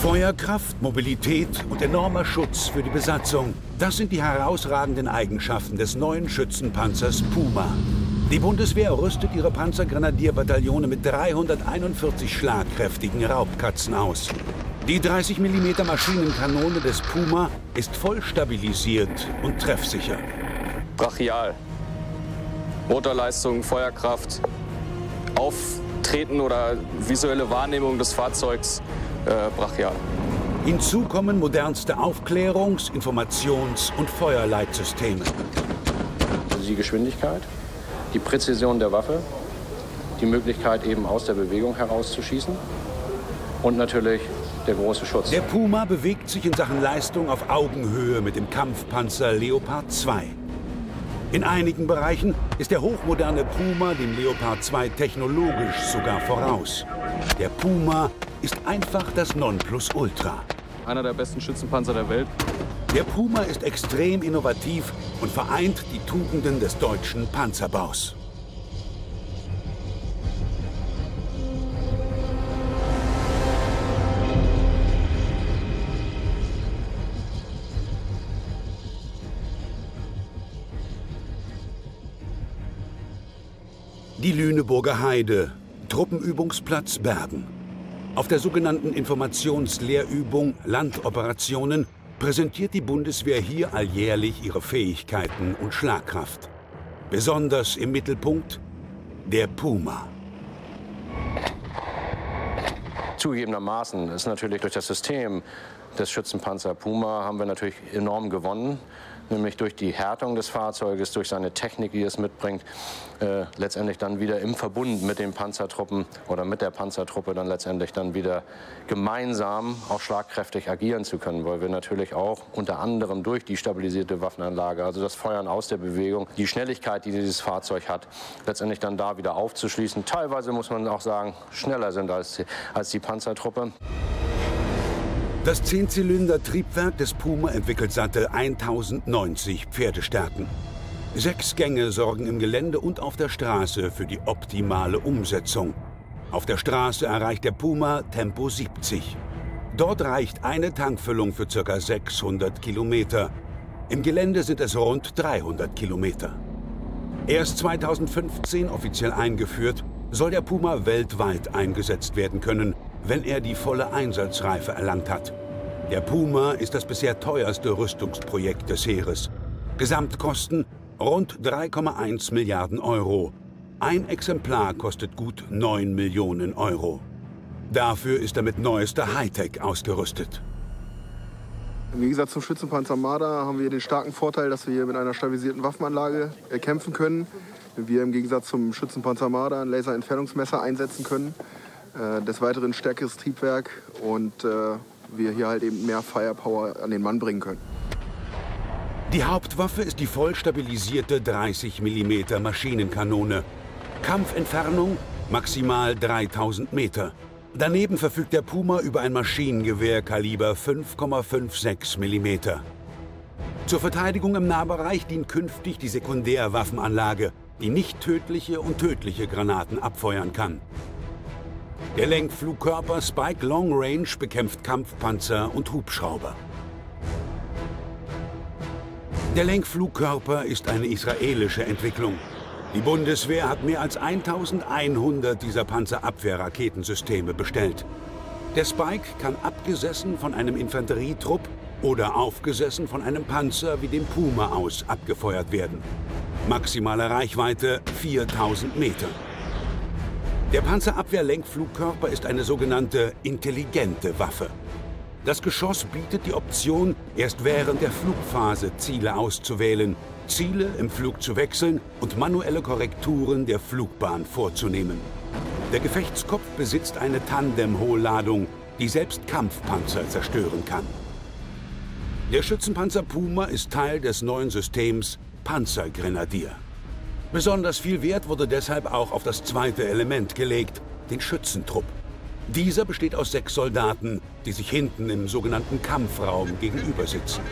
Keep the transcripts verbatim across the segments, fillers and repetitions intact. Feuerkraft, Mobilität und enormer Schutz für die Besatzung. Das sind die herausragenden Eigenschaften des neuen Schützenpanzers Puma. Die Bundeswehr rüstet ihre Panzergrenadierbataillone mit dreihunderteinundvierzig schlagkräftigen Raubkatzen aus. Die dreißig Millimeter Maschinenkanone des Puma ist voll stabilisiert und treffsicher. Brachial. Motorleistung, Feuerkraft, Auftreten oder visuelle Wahrnehmung des Fahrzeugs äh, brachial. Hinzu kommen modernste Aufklärungs-, Informations- und Feuerleitsysteme. Also die Geschwindigkeit, die Präzision der Waffe, die Möglichkeit eben aus der Bewegung herauszuschießen und natürlich der große Schutz. Der Puma bewegt sich in Sachen Leistung auf Augenhöhe mit dem Kampfpanzer Leopard zwei. In einigen Bereichen ist der hochmoderne Puma dem Leopard zwei technologisch sogar voraus. Der Puma ist einfach das Nonplusultra. Einer der besten Schützenpanzer der Welt. Der Puma ist extrem innovativ und vereint die Tugenden des deutschen Panzerbaus. Die Lüneburger Heide, Truppenübungsplatz Bergen. Auf der sogenannten Informationslehrübung Landoperationen präsentiert die Bundeswehr hier alljährlich ihre Fähigkeiten und Schlagkraft. Besonders im Mittelpunkt der Puma. Zugegebenermaßen ist natürlich durch das System des Schützenpanzer Puma haben wir natürlich enorm gewonnen. Nämlich durch die Härtung des Fahrzeuges, durch seine Technik, die es mitbringt, äh, letztendlich dann wieder im Verbund mit den Panzertruppen oder mit der Panzertruppe dann letztendlich dann wieder gemeinsam auch schlagkräftig agieren zu können, weil wir natürlich auch unter anderem durch die stabilisierte Waffenanlage, also das Feuern aus der Bewegung, die Schnelligkeit, die dieses Fahrzeug hat, letztendlich dann da wieder aufzuschließen. Teilweise muss man auch sagen, schneller sind als die, als die Panzertruppe. Das Zehnzylinder-Triebwerk des Puma entwickelt satte eintausendneunzig Pferdestärken. Sechs Gänge sorgen im Gelände und auf der Straße für die optimale Umsetzung. Auf der Straße erreicht der Puma Tempo siebzig. Dort reicht eine Tankfüllung für ca. sechshundert Kilometer. Im Gelände sind es rund dreihundert Kilometer. Erst zweitausendfünfzehn offiziell eingeführt, soll der Puma weltweit eingesetzt werden können, wenn er die volle Einsatzreife erlangt hat. Der Puma ist das bisher teuerste Rüstungsprojekt des Heeres. Gesamtkosten rund drei Komma eins Milliarden Euro. Ein Exemplar kostet gut neun Millionen Euro. Dafür ist er mit neuester Hightech ausgerüstet. Im Gegensatz zum Schützenpanzer Marder haben wir den starken Vorteil, dass wir hier mit einer stabilisierten Waffenanlage kämpfen können. Wir im Gegensatz zum Schützenpanzer Marder ein Laserentfernungsmesser einsetzen können. Des Weiteren stärkeres Triebwerk und äh, wir hier halt eben mehr Firepower an den Mann bringen können. Die Hauptwaffe ist die voll stabilisierte dreißig Millimeter Maschinenkanone. Kampfentfernung maximal dreitausend Meter. Daneben verfügt der Puma über ein Maschinengewehr Kaliber fünf Komma fünfundsechzig Millimeter. Zur Verteidigung im Nahbereich dient künftig die Sekundärwaffenanlage, die nicht tödliche und tödliche Granaten abfeuern kann. Der Lenkflugkörper Spike Long Range bekämpft Kampfpanzer und Hubschrauber. Der Lenkflugkörper ist eine israelische Entwicklung. Die Bundeswehr hat mehr als eintausendeinhundert dieser Panzerabwehrraketensysteme bestellt. Der Spike kann abgesessen von einem Infanterietrupp oder aufgesessen von einem Panzer wie dem Puma aus abgefeuert werden. Maximale Reichweite viertausend Meter. Der Panzerabwehrlenkflugkörper ist eine sogenannte intelligente Waffe. Das Geschoss bietet die Option, erst während der Flugphase Ziele auszuwählen, Ziele im Flug zu wechseln und manuelle Korrekturen der Flugbahn vorzunehmen. Der Gefechtskopf besitzt eine Tandem-Hohlladung, die selbst Kampfpanzer zerstören kann. Der Schützenpanzer Puma ist Teil des neuen Systems Panzergrenadier. Besonders viel Wert wurde deshalb auch auf das zweite Element gelegt, den Schützentrupp. Dieser besteht aus sechs Soldaten, die sich hinten im sogenannten Kampfraum gegenüber sitzen.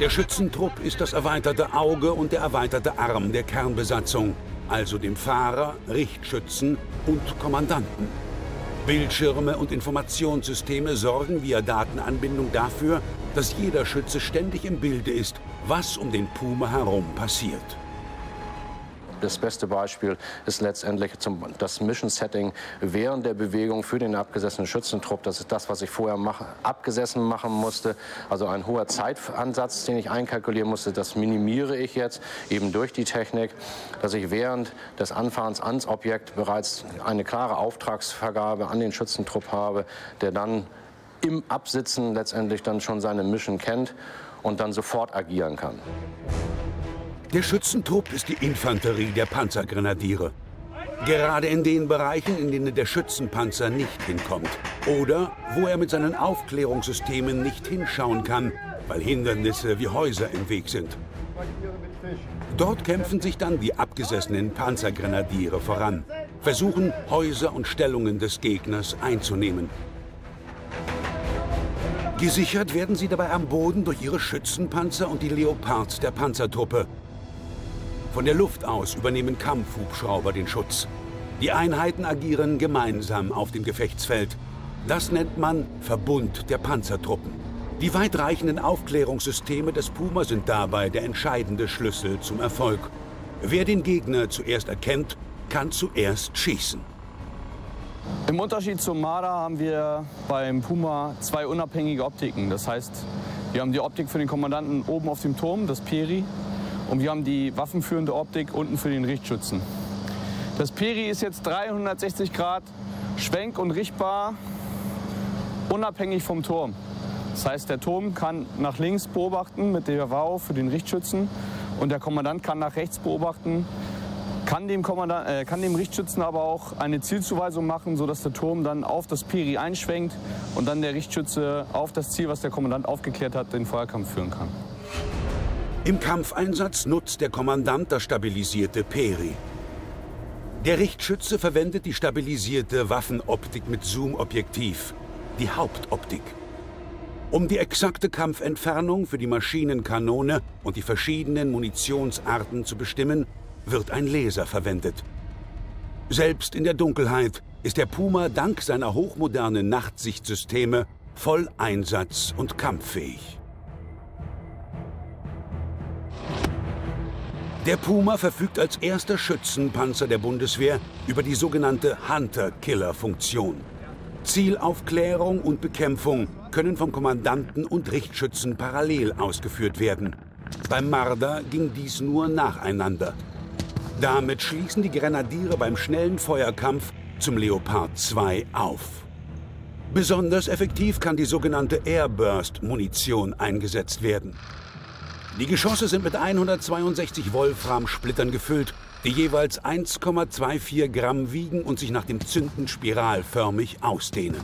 Der Schützentrupp ist das erweiterte Auge und der erweiterte Arm der Kernbesatzung, also dem Fahrer, Richtschützen und Kommandanten. Bildschirme und Informationssysteme sorgen via Datenanbindung dafür, dass jeder Schütze ständig im Bilde ist, was um den Puma herum passiert. Das beste Beispiel ist letztendlich zum, das Mission-Setting während der Bewegung für den abgesessenen Schützentrupp. Das ist das, was ich vorher mach, abgesessen machen musste. Also ein hoher Zeitansatz, den ich einkalkulieren musste, das minimiere ich jetzt eben durch die Technik, dass ich während des Anfahrens ans Objekt bereits eine klare Auftragsvergabe an den Schützentrupp habe, der dann im Absitzen letztendlich dann schon seine Mission kennt und dann sofort agieren kann. Der Schützentrupp ist die Infanterie der Panzergrenadiere. Gerade in den Bereichen, in denen der Schützenpanzer nicht hinkommt oder wo er mit seinen Aufklärungssystemen nicht hinschauen kann, weil Hindernisse wie Häuser im Weg sind. Dort kämpfen sich dann die abgesessenen Panzergrenadiere voran, versuchen, Häuser und Stellungen des Gegners einzunehmen. Gesichert werden sie dabei am Boden durch ihre Schützenpanzer und die Leopards der Panzertruppe. Von der Luft aus übernehmen Kampfhubschrauber den Schutz. Die Einheiten agieren gemeinsam auf dem Gefechtsfeld. Das nennt man Verbund der Panzertruppen. Die weitreichenden Aufklärungssysteme des Puma sind dabei der entscheidende Schlüssel zum Erfolg. Wer den Gegner zuerst erkennt, kann zuerst schießen. Im Unterschied zum Marder haben wir beim Puma zwei unabhängige Optiken. Das heißt, wir haben die Optik für den Kommandanten oben auf dem Turm, das Peri. Und wir haben die waffenführende Optik unten für den Richtschützen. Das Peri ist jetzt dreihundertsechzig Grad schwenk- und richtbar, unabhängig vom Turm. Das heißt, der Turm kann nach links beobachten mit der W A U für den Richtschützen und der Kommandant kann nach rechts beobachten, kann dem, Kommandant, äh, kann dem Richtschützen aber auch eine Zielzuweisung machen, sodass der Turm dann auf das Peri einschwenkt und dann der Richtschütze auf das Ziel, was der Kommandant aufgeklärt hat, den Feuerkampf führen kann. Im Kampfeinsatz nutzt der Kommandant das stabilisierte Peri. Der Richtschütze verwendet die stabilisierte Waffenoptik mit Zoomobjektiv, die Hauptoptik. Um die exakte Kampfentfernung für die Maschinenkanone und die verschiedenen Munitionsarten zu bestimmen, wird ein Laser verwendet. Selbst in der Dunkelheit ist der Puma dank seiner hochmodernen Nachtsicht-Systeme voll einsatz- und kampffähig. Der Puma verfügt als erster Schützenpanzer der Bundeswehr über die sogenannte Hunter-Killer-Funktion. Zielaufklärung und Bekämpfung können vom Kommandanten und Richtschützen parallel ausgeführt werden. Beim Marder ging dies nur nacheinander. Damit schließen die Grenadiere beim schnellen Feuerkampf zum Leopard zwei auf. Besonders effektiv kann die sogenannte Airburst-Munition eingesetzt werden. Die Geschosse sind mit hundertzweiundsechzig Wolfram-Splittern gefüllt, die jeweils eins Komma vierundzwanzig Gramm wiegen und sich nach dem Zünden spiralförmig ausdehnen.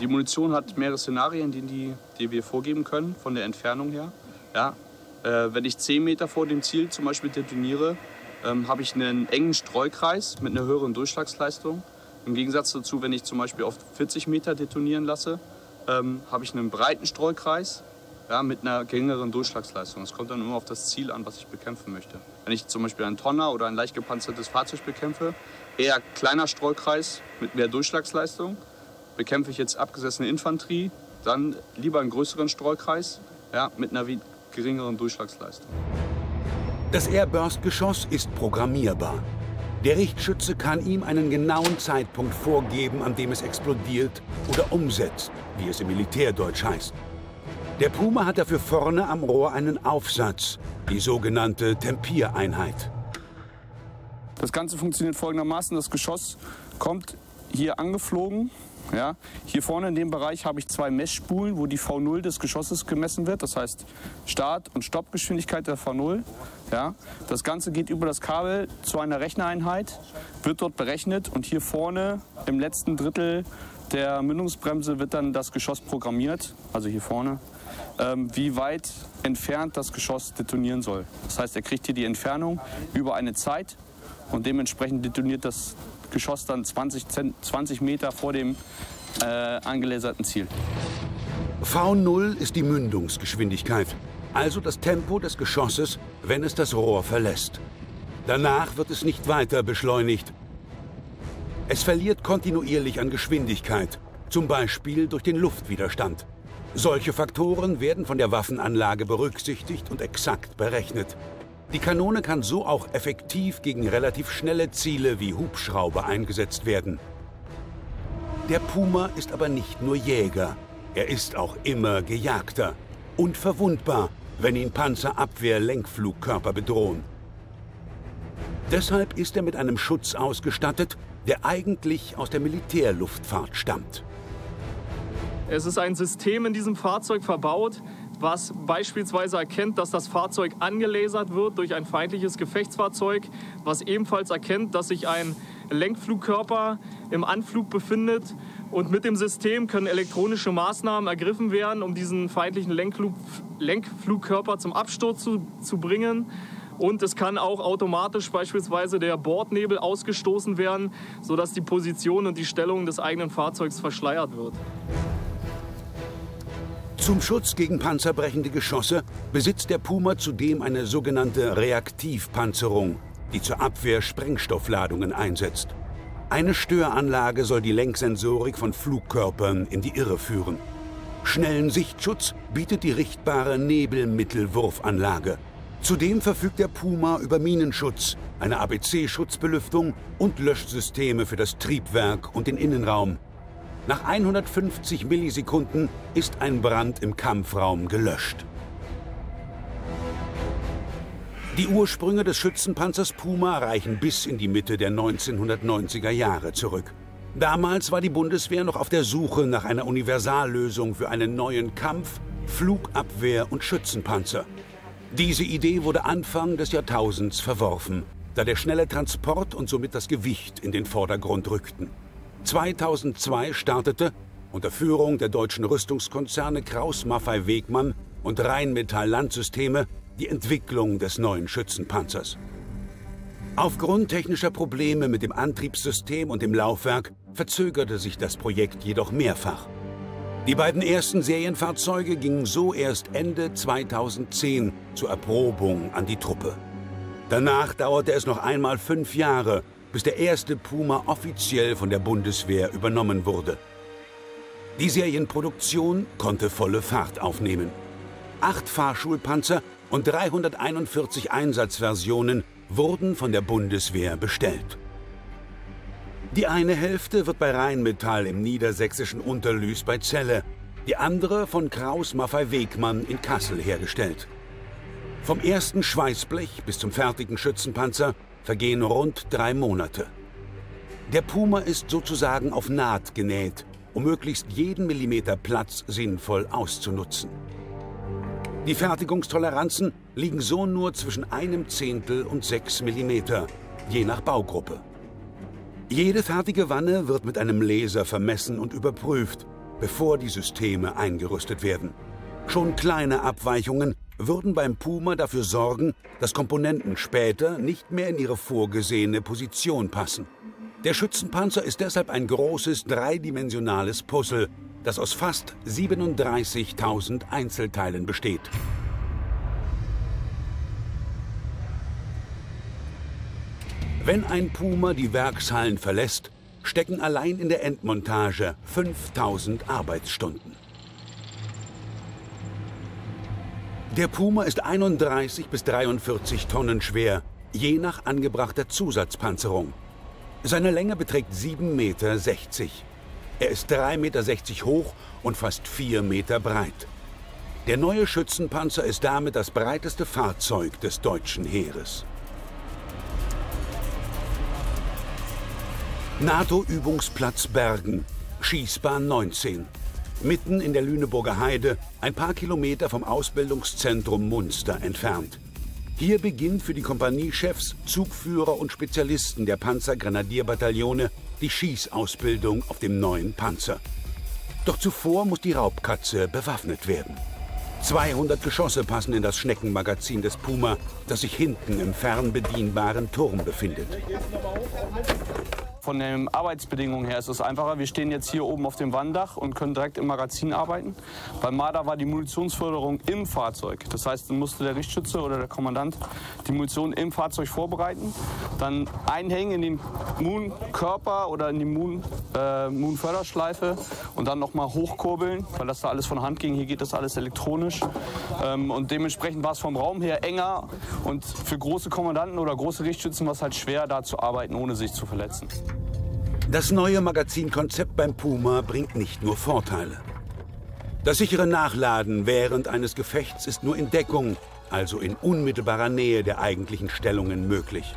Die Munition hat mehrere Szenarien, die, die, die wir vorgeben können, von der Entfernung her. Ja, äh, wenn ich zehn Meter vor dem Ziel zum Beispiel detoniere, ähm, habe ich einen engen Streukreis mit einer höheren Durchschlagsleistung. Im Gegensatz dazu, wenn ich zum Beispiel auf vierzig Meter detonieren lasse, ähm, habe ich einen breiten Streukreis. Ja, mit einer geringeren Durchschlagsleistung. Es kommt dann immer auf das Ziel an, was ich bekämpfen möchte. Wenn ich zum Beispiel einen Tonner oder ein leicht gepanzertes Fahrzeug bekämpfe, eher kleiner Streukreis mit mehr Durchschlagsleistung. Bekämpfe ich jetzt abgesessene Infanterie, dann lieber einen größeren Streukreis, ja, mit einer geringeren Durchschlagsleistung. Das Airburst-Geschoss ist programmierbar. Der Richtschütze kann ihm einen genauen Zeitpunkt vorgeben, an dem es explodiert oder umsetzt, wie es im Militärdeutsch heißt. Der Puma hat dafür vorne am Rohr einen Aufsatz, die sogenannte Tempiereinheit. Das Ganze funktioniert folgendermaßen. Das Geschoss kommt hier angeflogen. Ja. Hier vorne in dem Bereich habe ich zwei Messspulen, wo die V null des Geschosses gemessen wird. Das heißt Start- und Stoppgeschwindigkeit der V null. Ja. Das Ganze geht über das Kabel zu einer Rechnereinheit, wird dort berechnet und hier vorne im letzten Drittel der Mündungsbremse wird dann das Geschoss programmiert, also hier vorne, ähm, wie weit entfernt das Geschoss detonieren soll. Das heißt, er kriegt hier die Entfernung über eine Zeit und dementsprechend detoniert das Geschoss dann zwanzig Meter vor dem äh, angelaserten Ziel. V null ist die Mündungsgeschwindigkeit, also das Tempo des Geschosses, wenn es das Rohr verlässt. Danach wird es nicht weiter beschleunigt. Es verliert kontinuierlich an Geschwindigkeit, zum Beispiel durch den Luftwiderstand. Solche Faktoren werden von der Waffenanlage berücksichtigt und exakt berechnet. Die Kanone kann so auch effektiv gegen relativ schnelle Ziele wie Hubschrauber eingesetzt werden. Der Puma ist aber nicht nur Jäger, er ist auch immer Gejagter und verwundbar, wenn ihn Panzerabwehr-Lenkflugkörper bedrohen. Deshalb ist er mit einem Schutz ausgestattet, der eigentlich aus der Militärluftfahrt stammt. Es ist ein System in diesem Fahrzeug verbaut, was beispielsweise erkennt, dass das Fahrzeug angelasert wird durch ein feindliches Gefechtsfahrzeug, was ebenfalls erkennt, dass sich ein Lenkflugkörper im Anflug befindet. Und mit dem System können elektronische Maßnahmen ergriffen werden, um diesen feindlichen Lenkflug Lenkflugkörper zum Absturz zu, zu bringen. Und es kann auch automatisch beispielsweise der Bordnebel ausgestoßen werden, sodass die Position und die Stellung des eigenen Fahrzeugs verschleiert wird. Zum Schutz gegen panzerbrechende Geschosse besitzt der Puma zudem eine sogenannte Reaktivpanzerung, die zur Abwehr Sprengstoffladungen einsetzt. Eine Störanlage soll die Lenksensorik von Flugkörpern in die Irre führen. Schnellen Sichtschutz bietet die richtbare Nebelmittelwurfanlage. Zudem verfügt der Puma über Minenschutz, eine A B C-Schutzbelüftung und Löschsysteme für das Triebwerk und den Innenraum. Nach hundertfünfzig Millisekunden ist ein Brand im Kampfraum gelöscht. Die Ursprünge des Schützenpanzers Puma reichen bis in die Mitte der neunzehnhundertneunziger Jahre zurück. Damals war die Bundeswehr noch auf der Suche nach einer Universallösung für einen neuen Kampf-, Flugabwehr- und Schützenpanzer. Diese Idee wurde Anfang des Jahrtausends verworfen, da der schnelle Transport und somit das Gewicht in den Vordergrund rückten. zweitausendzwei startete, unter Führung der deutschen Rüstungskonzerne Krauss-Maffei-Wegmann und Rheinmetall-Landsysteme, die Entwicklung des neuen Schützenpanzers. Aufgrund technischer Probleme mit dem Antriebssystem und dem Laufwerk verzögerte sich das Projekt jedoch mehrfach. Die beiden ersten Serienfahrzeuge gingen so erst Ende zweitausendzehn zur Erprobung an die Truppe. Danach dauerte es noch einmal fünf Jahre, bis der erste Puma offiziell von der Bundeswehr übernommen wurde. Die Serienproduktion konnte volle Fahrt aufnehmen. Acht Fahrschulpanzer und dreihunderteinundvierzig Einsatzversionen wurden von der Bundeswehr bestellt. Die eine Hälfte wird bei Rheinmetall im niedersächsischen Unterlüß bei Celle, die andere von Krauss-Maffei-Wegmann in Kassel hergestellt. Vom ersten Schweißblech bis zum fertigen Schützenpanzer vergehen rund drei Monate. Der Puma ist sozusagen auf Naht genäht, um möglichst jeden Millimeter Platz sinnvoll auszunutzen. Die Fertigungstoleranzen liegen so nur zwischen einem Zehntel und sechs Millimeter, je nach Baugruppe. Jede fertige Wanne wird mit einem Laser vermessen und überprüft, bevor die Systeme eingerüstet werden. Schon kleine Abweichungen würden beim Puma dafür sorgen, dass Komponenten später nicht mehr in ihre vorgesehene Position passen. Der Schützenpanzer ist deshalb ein großes dreidimensionales Puzzle, das aus fast siebenunddreißigtausend Einzelteilen besteht. Wenn ein Puma die Werkshallen verlässt, stecken allein in der Endmontage fünftausend Arbeitsstunden. Der Puma ist einunddreißig bis dreiundvierzig Tonnen schwer, je nach angebrachter Zusatzpanzerung. Seine Länge beträgt sieben Komma sechzig Meter. Er ist drei Komma sechzig Meter hoch und fast vier Meter breit. Der neue Schützenpanzer ist damit das breiteste Fahrzeug des deutschen Heeres. NATO-Übungsplatz Bergen, Schießbahn neunzehn. Mitten in der Lüneburger Heide, ein paar Kilometer vom Ausbildungszentrum Munster entfernt. Hier beginnt für die Kompaniechefs, Zugführer und Spezialisten der Panzergrenadierbataillone die Schießausbildung auf dem neuen Panzer. Doch zuvor muss die Raubkatze bewaffnet werden. zweihundert Geschosse passen in das Schneckenmagazin des Puma, das sich hinten im fernbedienbaren Turm befindet. Von den Arbeitsbedingungen her ist es einfacher. Wir stehen jetzt hier oben auf dem Wanddach und können direkt im Magazin arbeiten. Beim Marder war die Munitionsförderung im Fahrzeug. Das heißt, dann musste der Richtschütze oder der Kommandant die Munition im Fahrzeug vorbereiten, dann einhängen in den Mun-Körper oder in die Mun, äh, Mun-Förderschleife und dann nochmal hochkurbeln, weil das da alles von Hand ging. Hier geht das alles elektronisch. Ähm, und dementsprechend war es vom Raum her enger. Und für große Kommandanten oder große Richtschützen war es halt schwer, da zu arbeiten, ohne sich zu verletzen. Das neue Magazinkonzept beim Puma bringt nicht nur Vorteile. Das sichere Nachladen während eines Gefechts ist nur in Deckung, also in unmittelbarer Nähe der eigentlichen Stellungen möglich.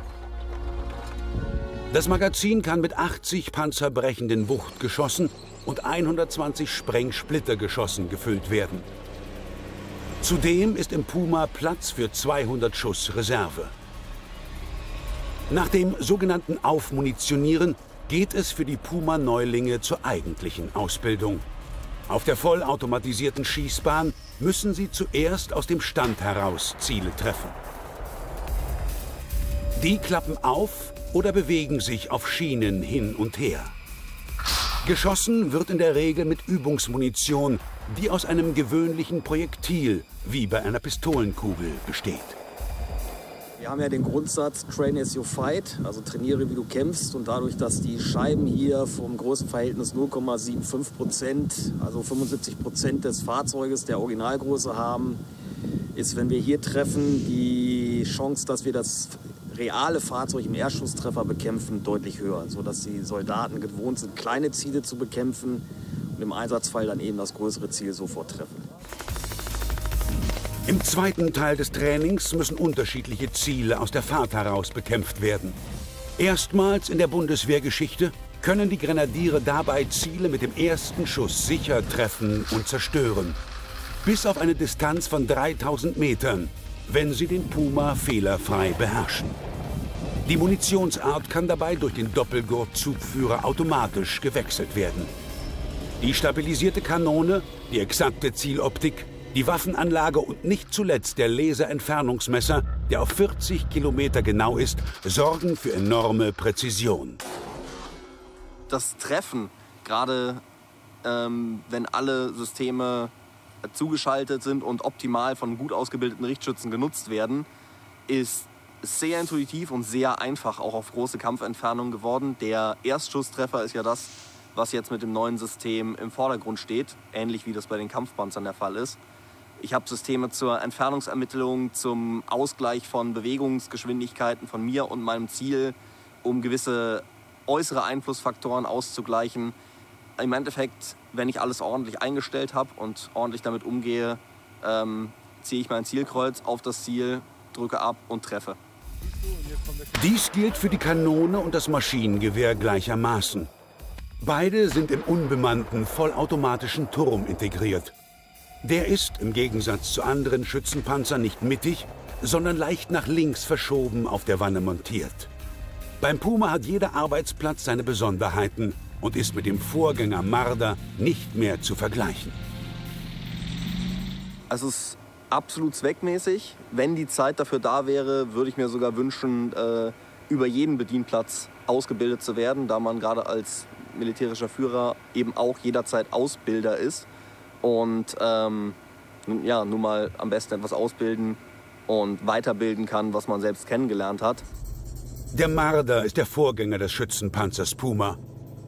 Das Magazin kann mit achtzig panzerbrechenden Wuchtgeschossen und hundertzwanzig Sprengsplittergeschossen gefüllt werden. Zudem ist im Puma Platz für zweihundert Schuss Reserve. Nach dem sogenannten Aufmunitionieren geht es für die Puma-Neulinge zur eigentlichen Ausbildung. Auf der vollautomatisierten Schießbahn müssen sie zuerst aus dem Stand heraus Ziele treffen. Die klappen auf oder bewegen sich auf Schienen hin und her. Geschossen wird in der Regel mit Übungsmunition, die aus einem gewöhnlichen Projektil, wie bei einer Pistolenkugel, besteht. Wir haben ja den Grundsatz, train as you fight, also trainiere wie du kämpfst. Und dadurch, dass die Scheiben hier vom Größenverhältnis null Komma fünfundsiebzig Prozent, also fünfundsiebzig Prozent des Fahrzeuges der Originalgröße haben, ist, wenn wir hier treffen, die Chance, dass wir das reale Fahrzeug im Erstschusstreffer bekämpfen, deutlich höher. Sodass die Soldaten gewohnt sind, kleine Ziele zu bekämpfen und im Einsatzfall dann eben das größere Ziel sofort treffen. Im zweiten Teil des Trainings müssen unterschiedliche Ziele aus der Fahrt heraus bekämpft werden. Erstmals in der Bundeswehrgeschichte können die Grenadiere dabei Ziele mit dem ersten Schuss sicher treffen und zerstören. Bis auf eine Distanz von dreitausend Metern, wenn sie den Puma fehlerfrei beherrschen. Die Munitionsart kann dabei durch den Doppelgurt-Zugführer automatisch gewechselt werden. Die stabilisierte Kanone, die exakte Zieloptik, die Waffenanlage und nicht zuletzt der Laserentfernungsmesser, der auf vierzig Kilometer genau ist, sorgen für enorme Präzision. Das Treffen, gerade ähm, wenn alle Systeme zugeschaltet sind und optimal von gut ausgebildeten Richtschützen genutzt werden, ist sehr intuitiv und sehr einfach auch auf große Kampfentfernungen geworden. Der Erstschusstreffer ist ja das, was jetzt mit dem neuen System im Vordergrund steht, ähnlich wie das bei den Kampfpanzern der Fall ist. Ich habe Systeme zur Entfernungsermittlung, zum Ausgleich von Bewegungsgeschwindigkeiten von mir und meinem Ziel, um gewisse äußere Einflussfaktoren auszugleichen. Im Endeffekt, wenn ich alles ordentlich eingestellt habe und ordentlich damit umgehe, ähm, ziehe ich mein Zielkreuz auf das Ziel, drücke ab und treffe. Dies gilt für die Kanone und das Maschinengewehr gleichermaßen. Beide sind im unbemannten, vollautomatischen Turm integriert. Der ist, im Gegensatz zu anderen Schützenpanzern, nicht mittig, sondern leicht nach links verschoben auf der Wanne montiert. Beim Puma hat jeder Arbeitsplatz seine Besonderheiten und ist mit dem Vorgänger Marder nicht mehr zu vergleichen. Es ist absolut zweckmäßig. Wenn die Zeit dafür da wäre, würde ich mir sogar wünschen, äh, über jeden Bedienplatz ausgebildet zu werden, da man gerade als militärischer Führer eben auch jederzeit Ausbilder ist und ähm, ja, nun mal am besten etwas ausbilden und weiterbilden kann, was man selbst kennengelernt hat. Der Marder ist der Vorgänger des Schützenpanzers Puma.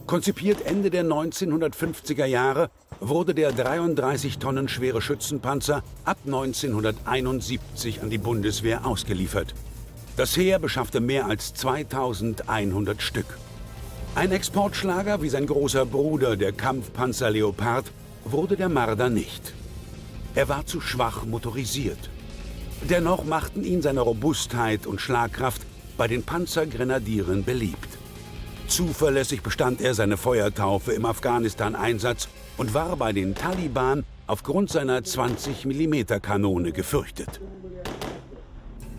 Konzipiert Ende der neunzehnhundertfünfziger Jahre, wurde der dreiunddreißig Tonnen schwere Schützenpanzer ab neunzehnhunderteinundsiebzig an die Bundeswehr ausgeliefert. Das Heer beschaffte mehr als zweitausendeinhundert Stück. Ein Exportschlager wie sein großer Bruder, der Kampfpanzer Leopard, wurde der Marder nicht. Er war zu schwach motorisiert. Dennoch machten ihn seine Robustheit und Schlagkraft bei den Panzergrenadieren beliebt. Zuverlässig bestand er seine Feuertaufe im Afghanistan-Einsatz und war bei den Taliban aufgrund seiner zwanzig Millimeter Kanone gefürchtet.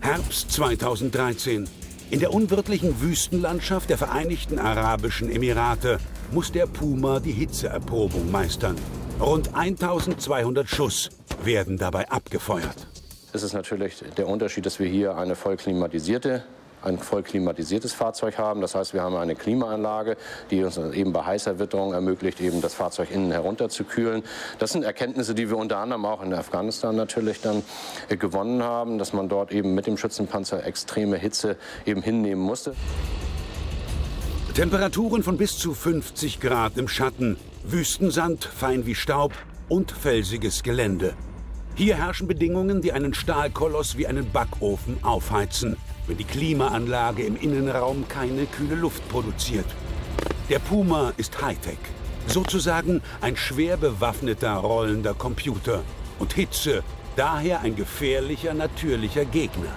Herbst zweitausenddreizehn. In der unwirtlichen Wüstenlandschaft der Vereinigten Arabischen Emirate muss der Puma die Hitzeerprobung meistern. Rund eintausendzweihundert Schuss werden dabei abgefeuert. Es ist natürlich der Unterschied, dass wir hier eine voll klimatisierte ein voll klimatisiertes Fahrzeug haben. Das heißt, wir haben eine Klimaanlage, die uns eben bei heißer Witterung ermöglicht, eben das Fahrzeug innen herunterzukühlen. Das sind Erkenntnisse, die wir unter anderem auch in Afghanistan natürlich dann gewonnen haben, dass man dort eben mit dem Schützenpanzer extreme Hitze eben hinnehmen musste. Temperaturen von bis zu fünfzig Grad im Schatten, Wüstensand, fein wie Staub und felsiges Gelände. Hier herrschen Bedingungen, die einen Stahlkoloss wie einen Backofen aufheizen, wenn die Klimaanlage im Innenraum keine kühle Luft produziert. Der Puma ist Hightech, sozusagen ein schwer bewaffneter, rollender Computer. Und Hitze, daher ein gefährlicher, natürlicher Gegner.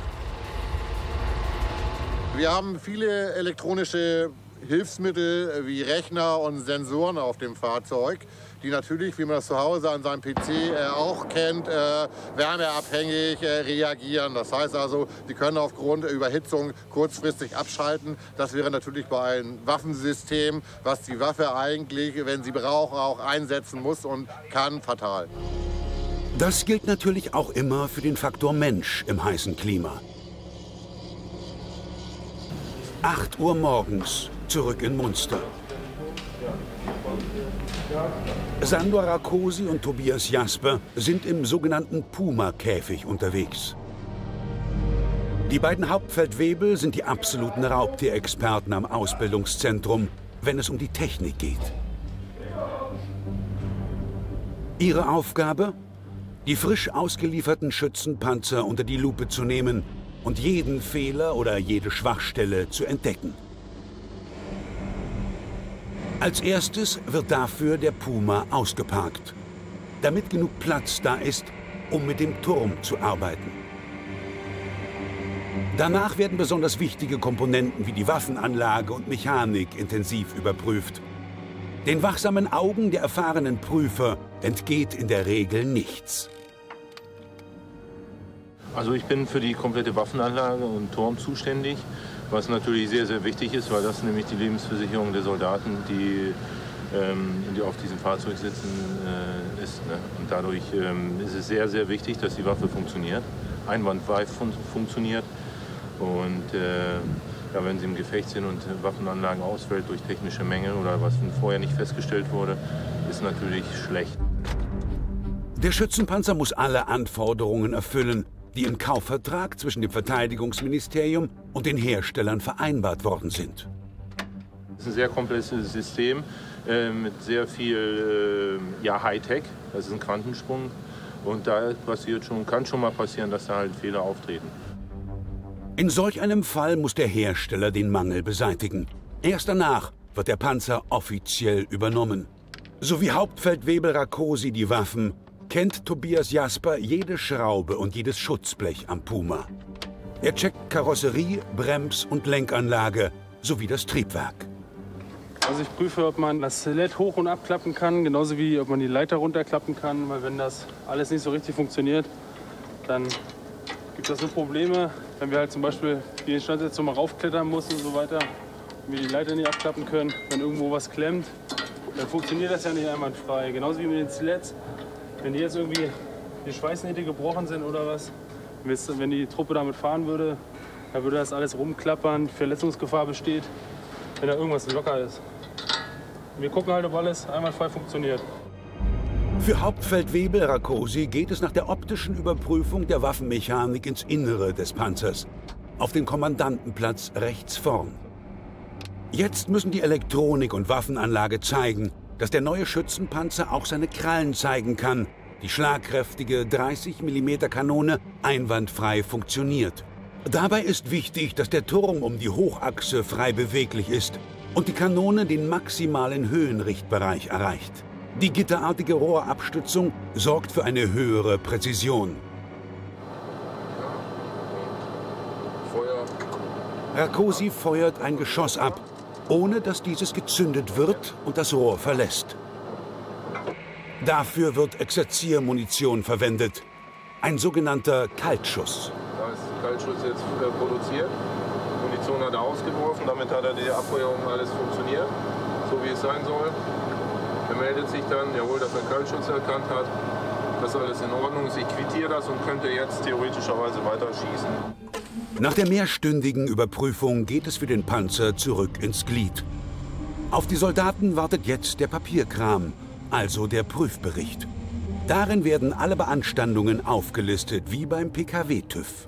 Wir haben viele elektronische Hilfsmittel wie Rechner und Sensoren auf dem Fahrzeug, die natürlich, wie man das zu Hause an seinem P C äh, auch kennt, äh, wärmeabhängig äh, reagieren. Das heißt also, die können aufgrund der Überhitzung kurzfristig abschalten. Das wäre natürlich bei einem Waffensystem, was die Waffe eigentlich, wenn sie braucht, auch einsetzen muss und kann, fatal. Das gilt natürlich auch immer für den Faktor Mensch im heißen Klima. acht Uhr morgens, zurück in Munster. Sandor Rakosi und Tobias Jasper sind im sogenannten Puma-Käfig unterwegs. Die beiden Hauptfeldwebel sind die absoluten Raubtierexperten am Ausbildungszentrum, wenn es um die Technik geht. Ihre Aufgabe? Die frisch ausgelieferten Schützenpanzer unter die Lupe zu nehmen und jeden Fehler oder jede Schwachstelle zu entdecken. Als erstes wird dafür der Puma ausgeparkt, damit genug Platz da ist, um mit dem Turm zu arbeiten. Danach werden besonders wichtige Komponenten wie die Waffenanlage und Mechanik intensiv überprüft. Den wachsamen Augen der erfahrenen Prüfer entgeht in der Regel nichts. Also ich bin für die komplette Waffenanlage und Turm zuständig. Was natürlich sehr, sehr wichtig ist, weil das nämlich die Lebensversicherung der Soldaten, die, ähm, die auf diesem Fahrzeug sitzen, äh, ist. Ne? Und dadurch ähm, ist es sehr, sehr wichtig, dass die Waffe funktioniert, einwandfrei fun funktioniert. Und äh, ja, wenn sie im Gefecht sind und Waffenanlagen ausfällt durch technische Mängel oder was vorher nicht festgestellt wurde, ist natürlich schlecht. Der Schützenpanzer muss alle Anforderungen erfüllen, die im Kaufvertrag zwischen dem Verteidigungsministerium und den Herstellern vereinbart worden sind. Es ist ein sehr komplexes System äh, mit sehr viel äh, ja, Hightech. Das ist ein Quantensprung. Und da passiert schon, kann schon mal passieren, dass da halt Fehler auftreten. In solch einem Fall muss der Hersteller den Mangel beseitigen. Erst danach wird der Panzer offiziell übernommen. So wie Hauptfeldwebel Rakosi die Waffen, kennt Tobias Jasper jede Schraube und jedes Schutzblech am Puma. Er checkt Karosserie, Brems- und Lenkanlage sowie das Triebwerk. Also ich prüfe, ob man das Skelett hoch und abklappen kann, genauso wie ob man die Leiter runterklappen kann, weil wenn das alles nicht so richtig funktioniert, dann gibt das nur Probleme, wenn wir halt zum Beispiel die Instandsetzung mal raufklettern müssen und so weiter, und wir die Leiter nicht abklappen können, wenn irgendwo was klemmt, dann funktioniert das ja nicht einwandfrei, genauso wie mit den Skeletts. Wenn die jetzt irgendwie die Schweißnähte gebrochen sind oder was, wenn die Truppe damit fahren würde, dann würde das alles rumklappern, Verletzungsgefahr besteht, wenn da irgendwas locker ist. Wir gucken halt, ob alles einwandfrei funktioniert. Für Hauptfeldwebel Rakosi geht es nach der optischen Überprüfung der Waffenmechanik ins Innere des Panzers, auf den Kommandantenplatz rechts vorn. Jetzt müssen die Elektronik und Waffenanlage zeigen, dass der neue Schützenpanzer auch seine Krallen zeigen kann. Die schlagkräftige dreißig Millimeter Kanone einwandfrei funktioniert. Dabei ist wichtig, dass der Turm um die Hochachse frei beweglich ist und die Kanone den maximalen Höhenrichtbereich erreicht. Die gitterartige Rohrabstützung sorgt für eine höhere Präzision. Rakosi feuert ein Geschoss ab, ohne dass dieses gezündet wird und das Rohr verlässt. Dafür wird Exerziermunition verwendet, ein sogenannter Kaltschuss. Da ist der Kaltschuss jetzt produziert, die Munition hat er ausgeworfen, damit hat er die Abfeuerung alles funktioniert, so wie es sein soll. Er meldet sich dann, jawohl, dass er einen Kaltschuss erkannt hat, dass alles in Ordnung ist. Ich quittiere das und könnte jetzt theoretischerweise weiter schießen. Nach der mehrstündigen Überprüfung geht es für den Panzer zurück ins Glied. Auf die Soldaten wartet jetzt der Papierkram, also der Prüfbericht. Darin werden alle Beanstandungen aufgelistet, wie beim P K W TÜV.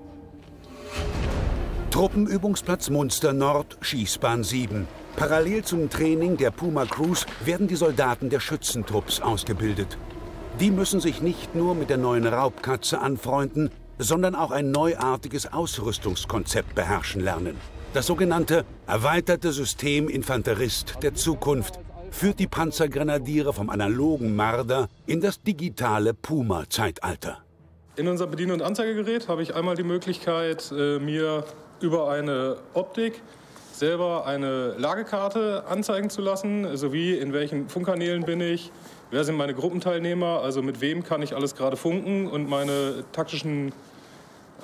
Truppenübungsplatz Munster Nord, Schießbahn sieben. Parallel zum Training der Puma Crews werden die Soldaten der Schützentrupps ausgebildet. Die müssen sich nicht nur mit der neuen Raubkatze anfreunden, sondern auch ein neuartiges Ausrüstungskonzept beherrschen lernen. Das sogenannte erweiterte System Infanterist der Zukunft führt die Panzergrenadiere vom analogen Marder in das digitale Puma-Zeitalter. In unser Bedien- und Anzeigegerät habe ich einmal die Möglichkeit, mir über eine Optik selber eine Lagekarte anzeigen zu lassen, sowie in welchen Funkkanälen bin ich, wer sind meine Gruppenteilnehmer, also mit wem kann ich alles gerade funken und meine taktischen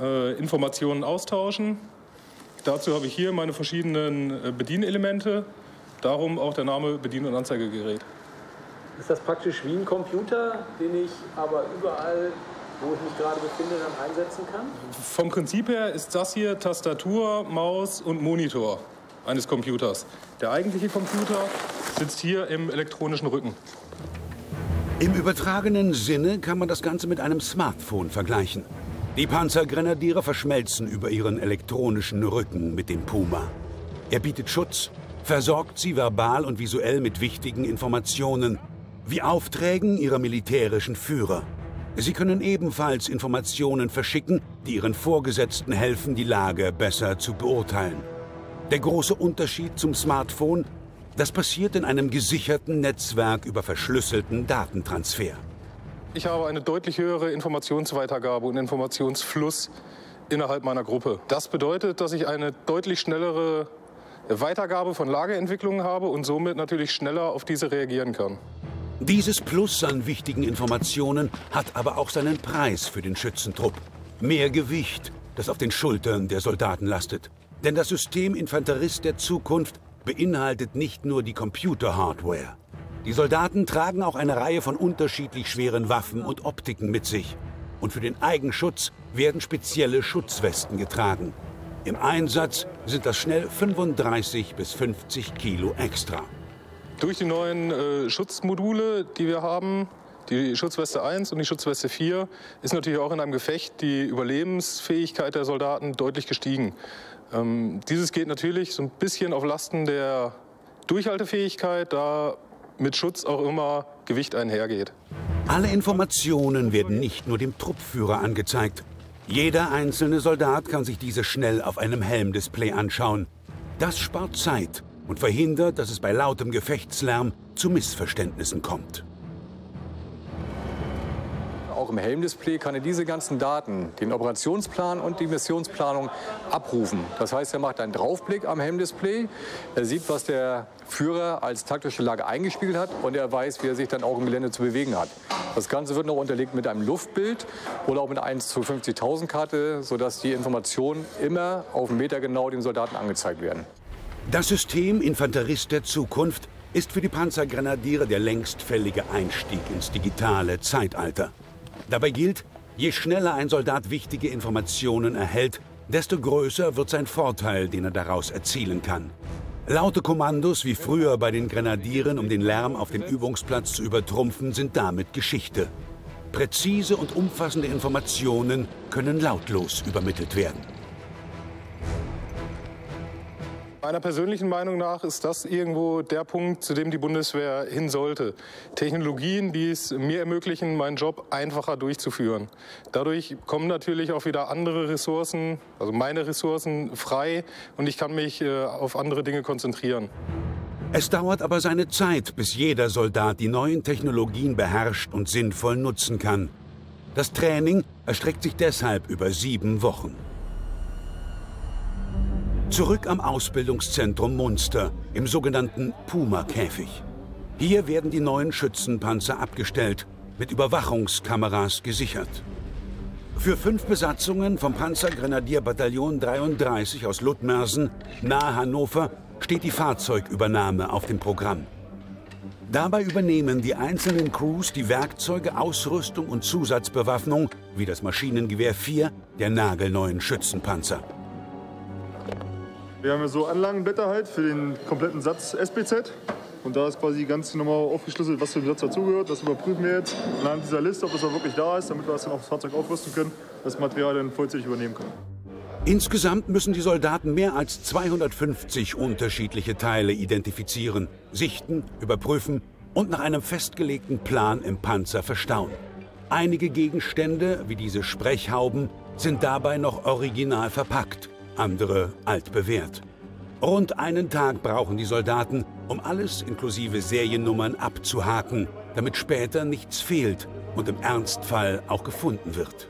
äh, Informationen austauschen. Dazu habe ich hier meine verschiedenen Bedienelemente, darum auch der Name Bedien- und Anzeigegerät. Ist das praktisch wie ein Computer, den ich aber überall, wo ich mich gerade befinde, dann einsetzen kann? Vom Prinzip her ist das hier Tastatur, Maus und Monitor eines Computers. Der eigentliche Computer sitzt hier im elektronischen Rücken. Im übertragenen Sinne kann man das Ganze mit einem Smartphone vergleichen. Die Panzergrenadiere verschmelzen über ihren elektronischen Rücken mit dem Puma. Er bietet Schutz, versorgt sie verbal und visuell mit wichtigen Informationen, wie Aufträgen ihrer militärischen Führer. Sie können ebenfalls Informationen verschicken, die ihren Vorgesetzten helfen, die Lage besser zu beurteilen. Der große Unterschied zum Smartphone: das passiert in einem gesicherten Netzwerk über verschlüsselten Datentransfer. Ich habe eine deutlich höhere Informationsweitergabe und Informationsfluss innerhalb meiner Gruppe. Das bedeutet, dass ich eine deutlich schnellere Weitergabe von Lageentwicklungen habe und somit natürlich schneller auf diese reagieren kann. Dieses Plus an wichtigen Informationen hat aber auch seinen Preis für den Schützentrupp. Mehr Gewicht, das auf den Schultern der Soldaten lastet. Denn das System Infanterist der Zukunft beinhaltet nicht nur die Computer-Hardware. Die Soldaten tragen auch eine Reihe von unterschiedlich schweren Waffen und Optiken mit sich. Und für den Eigenschutz werden spezielle Schutzwesten getragen. Im Einsatz sind das schnell fünfunddreißig bis fünfzig Kilo extra. Durch die neuen äh, Schutzmodule, die wir haben, die Schutzweste eins und die Schutzweste vier, ist natürlich auch in einem Gefecht die Überlebensfähigkeit der Soldaten deutlich gestiegen. Ähm, dieses geht natürlich so ein bisschen auf Lasten der Durchhaltefähigkeit, da mit Schutz auch immer Gewicht einhergeht. Alle Informationen werden nicht nur dem Truppführer angezeigt. Jeder einzelne Soldat kann sich diese schnell auf einem Helmdisplay anschauen. Das spart Zeit und verhindert, dass es bei lautem Gefechtslärm zu Missverständnissen kommt. Auch im Helmdisplay kann er diese ganzen Daten, den Operationsplan und die Missionsplanung, abrufen. Das heißt, er macht einen Draufblick am Helmdisplay, er sieht, was der Führer als taktische Lage eingespiegelt hat, und er weiß, wie er sich dann auch im Gelände zu bewegen hat. Das Ganze wird noch unterlegt mit einem Luftbild oder auch mit einer eins zu fünfzigtausend Karte, sodass die Informationen immer auf den Meter genau dem Soldaten angezeigt werden. Das System Infanterist der Zukunft ist für die Panzergrenadiere der längst fällige Einstieg ins digitale Zeitalter. Dabei gilt, je schneller ein Soldat wichtige Informationen erhält, desto größer wird sein Vorteil, den er daraus erzielen kann. Laute Kommandos wie früher bei den Grenadieren, um den Lärm auf dem Übungsplatz zu übertrumpfen, sind damit Geschichte. Präzise und umfassende Informationen können lautlos übermittelt werden. Meiner persönlichen Meinung nach ist das irgendwo der Punkt, zu dem die Bundeswehr hin sollte. Technologien, die es mir ermöglichen, meinen Job einfacher durchzuführen. Dadurch kommen natürlich auch wieder andere Ressourcen, also meine Ressourcen, frei, und ich kann mich äh, auf andere Dinge konzentrieren. Es dauert aber seine Zeit, bis jeder Soldat die neuen Technologien beherrscht und sinnvoll nutzen kann. Das Training erstreckt sich deshalb über sieben Wochen. Zurück am Ausbildungszentrum Munster, im sogenannten Puma-Käfig. Hier werden die neuen Schützenpanzer abgestellt, mit Überwachungskameras gesichert. Für fünf Besatzungen vom Panzergrenadierbataillon dreiunddreißig aus Ludmersen, nahe Hannover, steht die Fahrzeugübernahme auf dem Programm. Dabei übernehmen die einzelnen Crews die Werkzeuge, Ausrüstung und Zusatzbewaffnung, wie das Maschinengewehr vier der nagelneuen Schützenpanzer. Wir haben ja so Anlagenblätter halt für den kompletten Satz S B Z. Und da ist quasi ganz normal aufgeschlüsselt, was für ein Satz dazugehört. Das überprüfen wir jetzt anhand dieser Liste, ob das auch wirklich da ist, damit wir das dann aufs Fahrzeug aufrüsten können, das Material dann vollständig übernehmen können. Insgesamt müssen die Soldaten mehr als zweihundertfünfzig unterschiedliche Teile identifizieren, sichten, überprüfen und nach einem festgelegten Plan im Panzer verstauen. Einige Gegenstände, wie diese Sprechhauben, sind dabei noch original verpackt, andere altbewährt. Rund einen Tag brauchen die Soldaten, um alles inklusive Seriennummern abzuhaken, damit später nichts fehlt und im Ernstfall auch gefunden wird.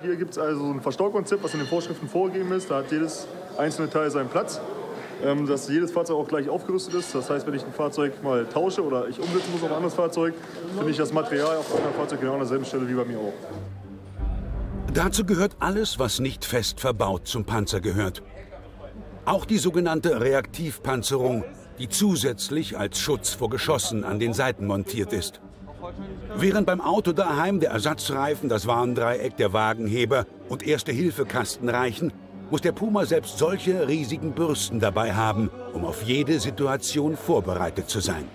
Hier gibt es also ein Verstaukonzept, was in den Vorschriften vorgegeben ist. Da hat jedes einzelne Teil seinen Platz, ähm, dass jedes Fahrzeug auch gleich aufgerüstet ist. Das heißt, wenn ich ein Fahrzeug mal tausche oder ich umsetzen muss auf ein anderes Fahrzeug, finde ich das Material auf einem Fahrzeug genau an derselben Stelle wie bei mir auch. Dazu gehört alles, was nicht fest verbaut zum Panzer gehört. Auch die sogenannte Reaktivpanzerung, die zusätzlich als Schutz vor Geschossen an den Seiten montiert ist. Während beim Auto daheim der Ersatzreifen, das Warndreieck, der Wagenheber und Erste-Hilfe-Kasten reichen, muss der Puma selbst solche riesigen Bürsten dabei haben, um auf jede Situation vorbereitet zu sein.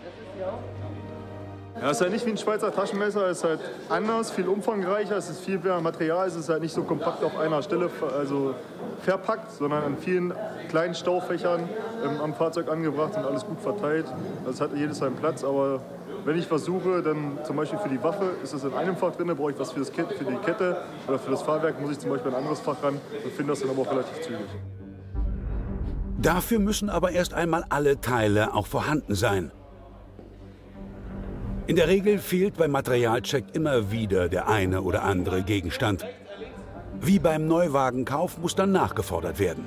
Ja, es ist halt nicht wie ein Schweizer Taschenmesser, es ist halt anders, viel umfangreicher, es ist viel mehr Material, es ist halt nicht so kompakt auf einer Stelle also verpackt, sondern an vielen kleinen Staufächern ähm, am Fahrzeug angebracht und alles gut verteilt. Also es hat jedes seinen Platz, aber wenn ich versuche, dann zum Beispiel für die Waffe ist es in einem Fach drin, brauche ich was für, das Kette, für die Kette oder für das Fahrwerk, muss ich zum Beispiel ein anderes Fach ran und finde das dann aber auch relativ zügig. Dafür müssen aber erst einmal alle Teile auch vorhanden sein. In der Regel fehlt beim Materialcheck immer wieder der eine oder andere Gegenstand. Wie beim Neuwagenkauf muss dann nachgefordert werden.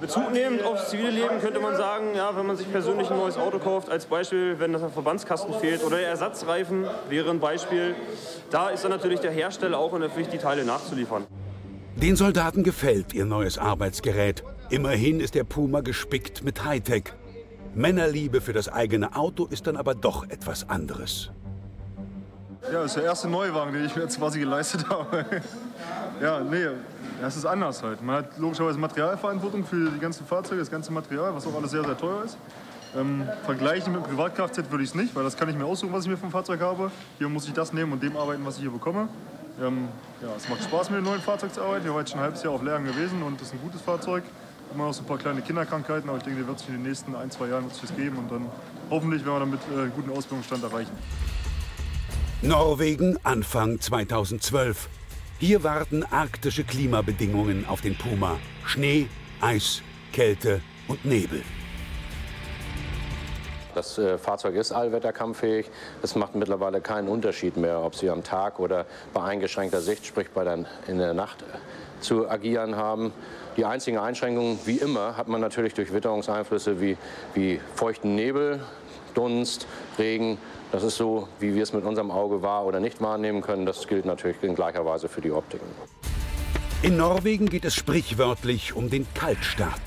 Bezugnehmend aufs zivile Leben könnte man sagen, ja, wenn man sich persönlich ein neues Auto kauft, als Beispiel, wenn das Verbandskasten fehlt oder der Ersatzreifen wäre ein Beispiel, da ist dann natürlich der Hersteller auch in der Pflicht, die Teile nachzuliefern. Den Soldaten gefällt ihr neues Arbeitsgerät. Immerhin ist der Puma gespickt mit Hightech. Männerliebe für das eigene Auto ist dann aber doch etwas anderes. Ja, das ist der erste Neuwagen, den ich mir jetzt quasi geleistet habe. Ja, nee, das ist anders halt. Man hat logischerweise Materialverantwortung für die ganzen Fahrzeuge, das ganze Material, was auch alles sehr, sehr teuer ist. Ähm, vergleichen mit Privat-Kfz würde ich es nicht, weil das kann ich mir aussuchen, was ich mir vom Fahrzeug habe. Hier muss ich das nehmen und dem arbeiten, was ich hier bekomme. Ähm, ja, es macht Spaß mit der neuen Fahrzeugarbeit. Wir waren jetzt schon ein halbes Jahr auf Lehrgang gewesen und das ist ein gutes Fahrzeug. Immer noch so ein paar kleine Kinderkrankheiten, aber ich denke, der wird sich in den nächsten ein, zwei Jahren was geben und dann hoffentlich werden wir damit äh, einen guten Ausbildungsstand erreichen. Norwegen, Anfang zweitausendzwölf. Hier warten arktische Klimabedingungen auf den Puma. Schnee, Eis, Kälte und Nebel. Das äh, Fahrzeug ist allwetterkampffähig. Es macht mittlerweile keinen Unterschied mehr, ob Sie am Tag oder bei eingeschränkter Sicht, sprich bei der, in der Nacht, zu agieren haben. Die einzigen Einschränkungen, wie immer, hat man natürlich durch Witterungseinflüsse wie, wie feuchten Nebel, Dunst, Regen. Das ist so, wie wir es mit unserem Auge wahr oder nicht wahrnehmen können. Das gilt natürlich in gleicher Weise für die Optiken. In Norwegen geht es sprichwörtlich um den Kaltstart.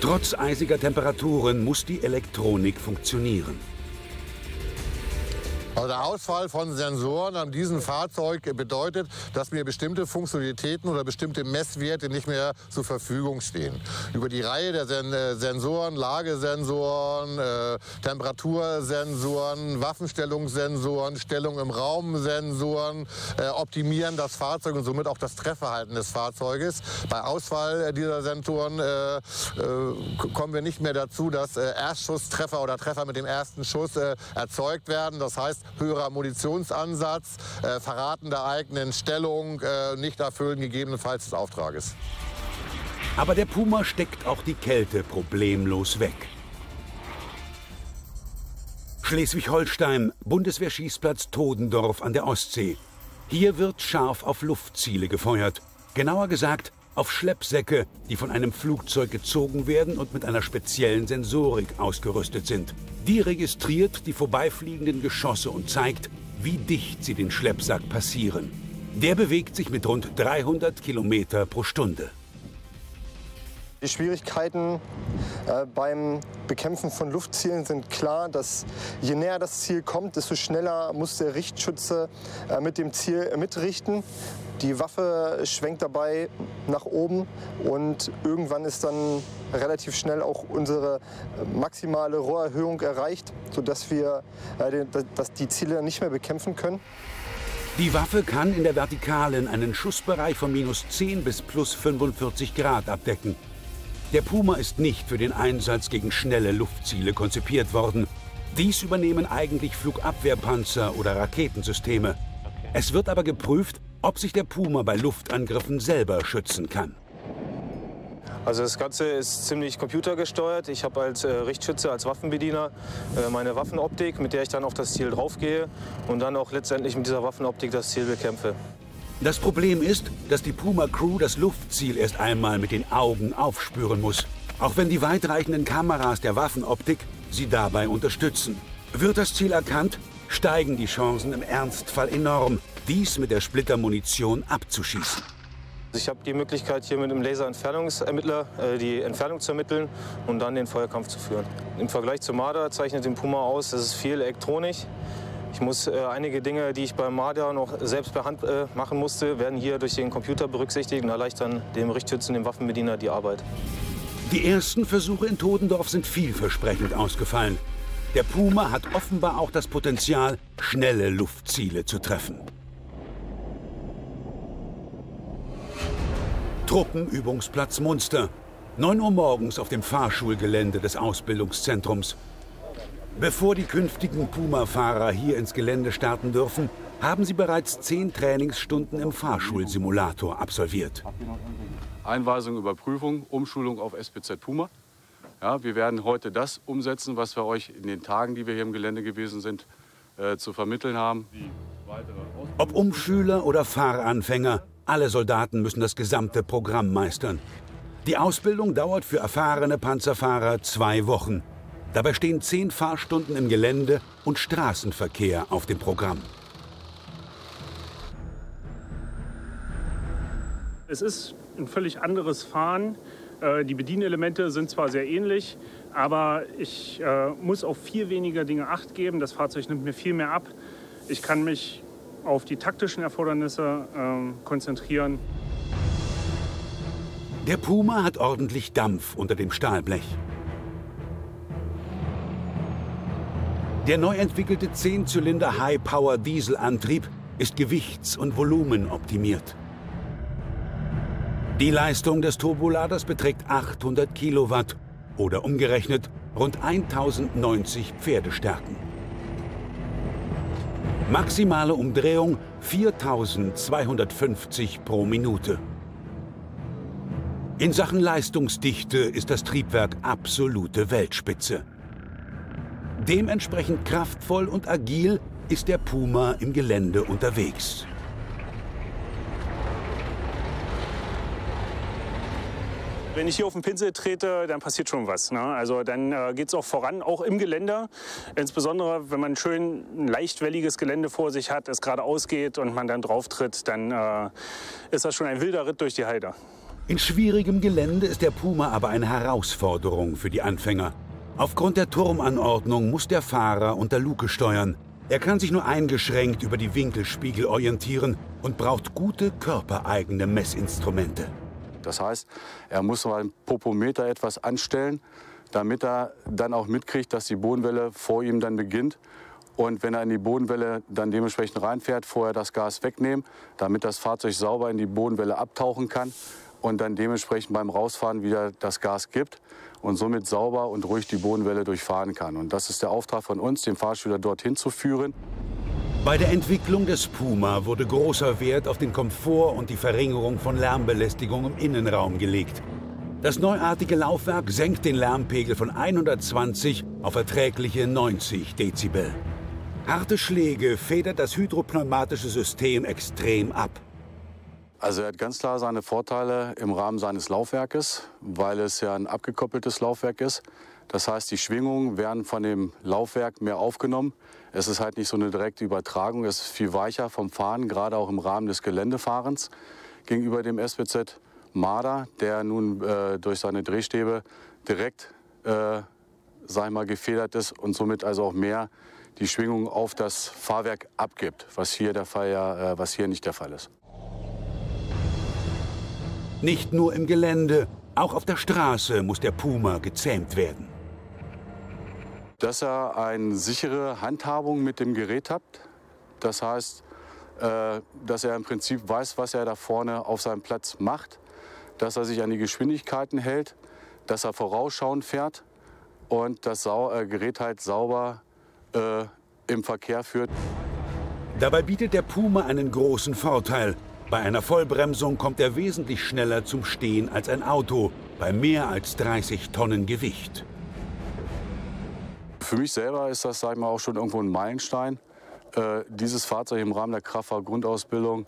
Trotz eisiger Temperaturen muss die Elektronik funktionieren. Also der Ausfall von Sensoren an diesem Fahrzeug bedeutet, dass mir bestimmte Funktionalitäten oder bestimmte Messwerte nicht mehr zur Verfügung stehen. Über die Reihe der Sen äh, Sensoren, Lagesensoren, äh, Temperatursensoren, Waffenstellungssensoren, Stellung im Raum Sensoren äh, optimieren das Fahrzeug und somit auch das Treffverhalten des Fahrzeuges. Bei Ausfall dieser Sensoren äh, äh, kommen wir nicht mehr dazu, dass äh, Erstschusstreffer oder Treffer mit dem ersten Schuss äh, erzeugt werden. Das heißt, höherer Munitionsansatz, äh, Verraten der eigenen Stellung, äh, Nicht-Erfüllen gegebenenfalls des Auftrages. Aber der Puma steckt auch die Kälte problemlos weg. Schleswig-Holstein, Bundeswehrschießplatz Todendorf an der Ostsee. Hier wird scharf auf Luftziele gefeuert. Genauer gesagt auf Schleppsäcke, die von einem Flugzeug gezogen werden und mit einer speziellen Sensorik ausgerüstet sind. Die registriert die vorbeifliegenden Geschosse und zeigt, wie dicht sie den Schleppsack passieren. Der bewegt sich mit rund dreihundert Kilometer pro Stunde. Die Schwierigkeiten äh, beim Bekämpfen von Luftzielen sind klar, dass je näher das Ziel kommt, desto schneller muss der Richtschütze äh, mit dem Ziel mitrichten. Die Waffe schwenkt dabei nach oben und irgendwann ist dann relativ schnell auch unsere maximale Rohrerhöhung erreicht, sodass wir äh, dass die Ziele nicht mehr bekämpfen können. Die Waffe kann in der Vertikalen einen Schussbereich von minus zehn bis plus fünfundvierzig Grad abdecken. Der Puma ist nicht für den Einsatz gegen schnelle Luftziele konzipiert worden. Dies übernehmen eigentlich Flugabwehrpanzer oder Raketensysteme. Es wird aber geprüft, ob sich der Puma bei Luftangriffen selber schützen kann. Also das Ganze ist ziemlich computergesteuert. Ich habe als äh, Richtschütze, als Waffenbediener äh, meine Waffenoptik, mit der ich dann auf das Ziel draufgehe und dann auch letztendlich mit dieser Waffenoptik das Ziel bekämpfe. Das Problem ist, dass die Puma-Crew das Luftziel erst einmal mit den Augen aufspüren muss. Auch wenn die weitreichenden Kameras der Waffenoptik sie dabei unterstützen. Wird das Ziel erkannt, steigen die Chancen im Ernstfall enorm, dies mit der Splittermunition abzuschießen. Ich habe die Möglichkeit, hier mit dem Laserentfernungsermittler äh, die Entfernung zu ermitteln und dann den Feuerkampf zu führen. Im Vergleich zum Marder zeichnet den Puma aus, es ist viel Elektronik. Ich muss äh, einige Dinge, die ich beim Marder noch selbst per Hand äh, machen musste, werden hier durch den Computer berücksichtigt und erleichtern dem Richtschützen, dem Waffenbediener die Arbeit. Die ersten Versuche in Todendorf sind vielversprechend ausgefallen. Der Puma hat offenbar auch das Potenzial, schnelle Luftziele zu treffen. Truppenübungsplatz Munster, neun Uhr morgens auf dem Fahrschulgelände des Ausbildungszentrums. Bevor die künftigen Puma-Fahrer hier ins Gelände starten dürfen, haben sie bereits zehn Trainingsstunden im Fahrschulsimulator absolviert. Einweisung über Prüfung, Umschulung auf S P Z Puma. Ja, wir werden heute das umsetzen, was wir euch in den Tagen, die wir hier im Gelände gewesen sind, äh, zu vermitteln haben. Ob Umschüler oder Fahranfänger, alle Soldaten müssen das gesamte Programm meistern. Die Ausbildung dauert für erfahrene Panzerfahrer zwei Wochen. Dabei stehen zehn Fahrstunden im Gelände und Straßenverkehr auf dem Programm. Es ist ein völlig anderes Fahren. Die Bedienelemente sind zwar sehr ähnlich, aber ich muss auf viel weniger Dinge Acht geben. Das Fahrzeug nimmt mir viel mehr ab. Ich kann mich auf die taktischen Erfordernisse äh, konzentrieren. Der Puma hat ordentlich Dampf unter dem Stahlblech. Der neu entwickelte zehn Zylinder High-Power-Dieselantrieb ist gewichts- und volumenoptimiert. Die Leistung des Turboladers beträgt achthundert Kilowatt oder umgerechnet rund eintausendneunzig Pferdestärken. Maximale Umdrehung viertausendzweihundertfünfzig pro Minute. In Sachen Leistungsdichte ist das Triebwerk absolute Weltspitze. Dementsprechend kraftvoll und agil ist der Puma im Gelände unterwegs. Wenn ich hier auf den Pinsel trete, dann passiert schon was, ne? Also dann äh, geht es auch voran, auch im Gelände. Insbesondere, wenn man schön ein leicht welliges Gelände vor sich hat, es geradeaus geht und man dann drauf tritt, dann äh, ist das schon ein wilder Ritt durch die Heide. In schwierigem Gelände ist der Puma aber eine Herausforderung für die Anfänger. Aufgrund der Turmanordnung muss der Fahrer unter Luke steuern. Er kann sich nur eingeschränkt über die Winkelspiegel orientieren und braucht gute körpereigene Messinstrumente. Das heißt, er muss seinen Popometer etwas anstellen, damit er dann auch mitkriegt, dass die Bodenwelle vor ihm dann beginnt. Und wenn er in die Bodenwelle dann dementsprechend reinfährt, vorher das Gas wegnehmen, damit das Fahrzeug sauber in die Bodenwelle abtauchen kann und dann dementsprechend beim Rausfahren wieder das Gas gibt und somit sauber und ruhig die Bodenwelle durchfahren kann. Und das ist der Auftrag von uns, den Fahrschüler dorthin zu führen. Bei der Entwicklung des Puma wurde großer Wert auf den Komfort und die Verringerung von Lärmbelästigung im Innenraum gelegt. Das neuartige Laufwerk senkt den Lärmpegel von hundertzwanzig auf erträgliche neunzig Dezibel. Harte Schläge federt das hydropneumatische System extrem ab. Also er hat ganz klar seine Vorteile im Rahmen seines Laufwerkes, weil es ja ein abgekoppeltes Laufwerk ist. Das heißt, die Schwingungen werden von dem Laufwerk mehr aufgenommen. Es ist halt nicht so eine direkte Übertragung. Es ist viel weicher vom Fahren, gerade auch im Rahmen des Geländefahrens gegenüber dem S P Z. Marder, der nun äh, durch seine Drehstäbe direkt äh, sag ich mal, gefedert ist und somit also auch mehr die Schwingung auf das Fahrwerk abgibt, was hier der Fall ja, äh, was hier nicht der Fall ist. Nicht nur im Gelände, auch auf der Straße muss der Puma gezähmt werden. Dass er eine sichere Handhabung mit dem Gerät hat, das heißt, äh, dass er im Prinzip weiß, was er da vorne auf seinem Platz macht, dass er sich an die Geschwindigkeiten hält, dass er vorausschauend fährt und das Sau- äh, Gerät halt sauber äh, im Verkehr führt. Dabei bietet der Puma einen großen Vorteil. Bei einer Vollbremsung kommt er wesentlich schneller zum Stehen als ein Auto, bei mehr als dreißig Tonnen Gewicht. Für mich selber ist das, sag ich mal, auch schon irgendwo ein Meilenstein, äh, dieses Fahrzeug im Rahmen der Kraftfahrgrundausbildung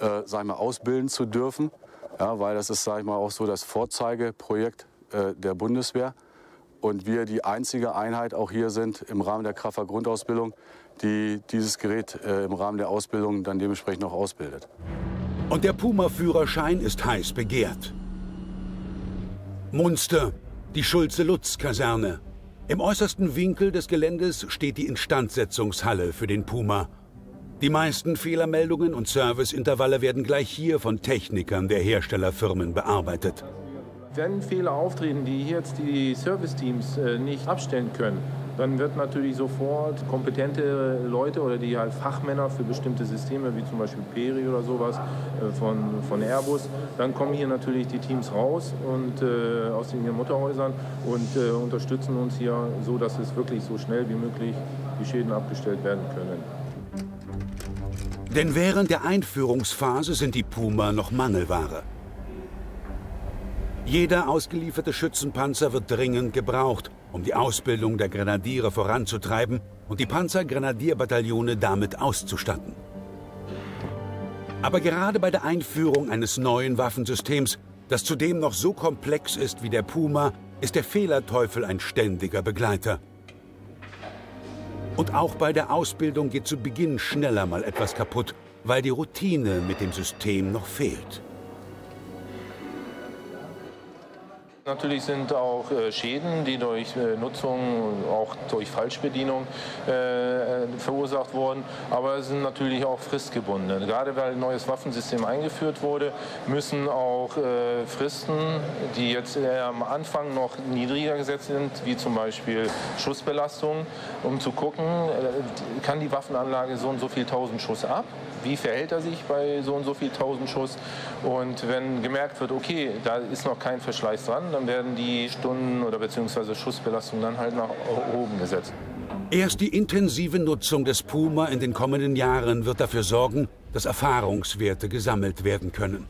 äh, sag ich mal, ausbilden zu dürfen. Ja, weil das ist, sag ich mal, auch so das Vorzeigeprojekt äh, der Bundeswehr. Und wir die einzige Einheit auch hier sind im Rahmen der Kraftfahrgrundausbildung, die dieses Gerät äh, im Rahmen der Ausbildung dann dementsprechend auch ausbildet. Und der Puma-Führerschein ist heiß begehrt. Munster, die Schulze-Lutz-Kaserne. Im äußersten Winkel des Geländes steht die Instandsetzungshalle für den Puma. Die meisten Fehlermeldungen und Serviceintervalle werden gleich hier von Technikern der Herstellerfirmen bearbeitet. Wenn Fehler auftreten, die jetzt die Serviceteams nicht abstellen können, dann wird natürlich sofort kompetente Leute oder die halt Fachmänner für bestimmte Systeme, wie zum Beispiel Peri oder sowas von, von Airbus, dann kommen hier natürlich die Teams raus und äh, aus den Mutterhäusern und äh, unterstützen uns hier so, dass es wirklich so schnell wie möglich die Schäden abgestellt werden können. Denn während der Einführungsphase sind die Puma noch Mangelware. Jeder ausgelieferte Schützenpanzer wird dringend gebraucht, um die Ausbildung der Grenadiere voranzutreiben und die Panzergrenadierbataillone damit auszustatten. Aber gerade bei der Einführung eines neuen Waffensystems, das zudem noch so komplex ist wie der Puma, ist der Fehlerteufel ein ständiger Begleiter. Und auch bei der Ausbildung geht zu Beginn schneller mal etwas kaputt, weil die Routine mit dem System noch fehlt. Natürlich sind auch Schäden, die durch Nutzung, auch durch Falschbedienung äh, verursacht wurden, aber es sind natürlich auch fristgebunden. Gerade weil ein neues Waffensystem eingeführt wurde, müssen auch äh, Fristen, die jetzt äh, am Anfang noch niedriger gesetzt sind, wie zum Beispiel Schussbelastung, um zu gucken, äh, kann die Waffenanlage so und so viel tausend Schuss ab? Wie verhält er sich bei so und so viel tausend Schuss? Und wenn gemerkt wird, okay, da ist noch kein Verschleiß dran, dann werden die Stunden- oder beziehungsweise Schussbelastung dann halt nach oben gesetzt. Erst die intensive Nutzung des Puma in den kommenden Jahren wird dafür sorgen, dass Erfahrungswerte gesammelt werden können.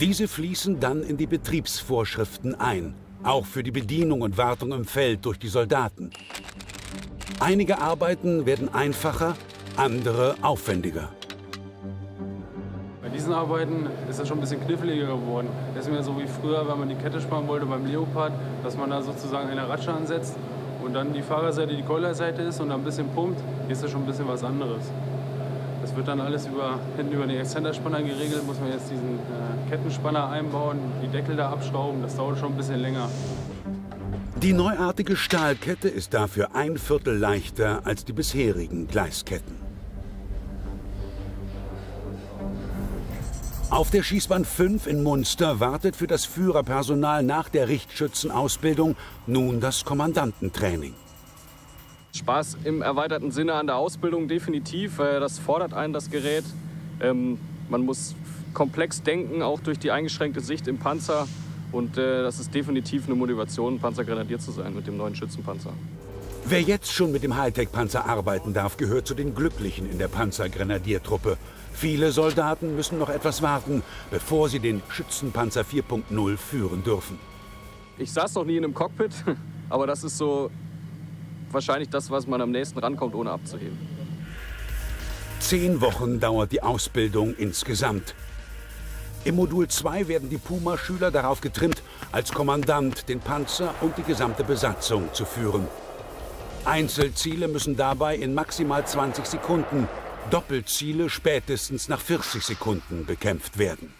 Diese fließen dann in die Betriebsvorschriften ein, auch für die Bedienung und Wartung im Feld durch die Soldaten. Einige Arbeiten werden einfacher, andere aufwendiger. Bei diesen Arbeiten ist das schon ein bisschen kniffliger geworden. Das ist mir so wie früher, wenn man die Kette sparen wollte beim Leopard, dass man da sozusagen eine Ratsche ansetzt und dann die Fahrerseite die Keulerseite ist und dann ein bisschen pumpt, hier ist das schon ein bisschen was anderes. Das wird dann alles über, hinten über den Exzenterspanner geregelt, muss man jetzt diesen äh, Kettenspanner einbauen, die Deckel da abschrauben, das dauert schon ein bisschen länger. Die neuartige Stahlkette ist dafür ein Viertel leichter als die bisherigen Gleisketten. Auf der Schießbahn fünf in Munster wartet für das Führerpersonal nach der Richtschützenausbildung nun das Kommandantentraining. Spaß im erweiterten Sinne an der Ausbildung definitiv. Das fordert einen das Gerät. Man muss komplex denken, auch durch die eingeschränkte Sicht im Panzer. Und das ist definitiv eine Motivation, Panzergrenadier zu sein mit dem neuen Schützenpanzer. Wer jetzt schon mit dem Hightech-Panzer arbeiten darf, gehört zu den Glücklichen in der Panzergrenadiertruppe. Viele Soldaten müssen noch etwas warten, bevor sie den Schützenpanzer vier punkt null führen dürfen. Ich saß noch nie in einem Cockpit, aber das ist so wahrscheinlich das, was man am nächsten rankommt, ohne abzuheben. Zehn Wochen dauert die Ausbildung insgesamt. Im Modul zwei werden die Puma-Schüler darauf getrimmt, als Kommandant den Panzer und die gesamte Besatzung zu führen. Einzelziele müssen dabei in maximal zwanzig Sekunden, Doppelziele spätestens nach vierzig Sekunden bekämpft werden.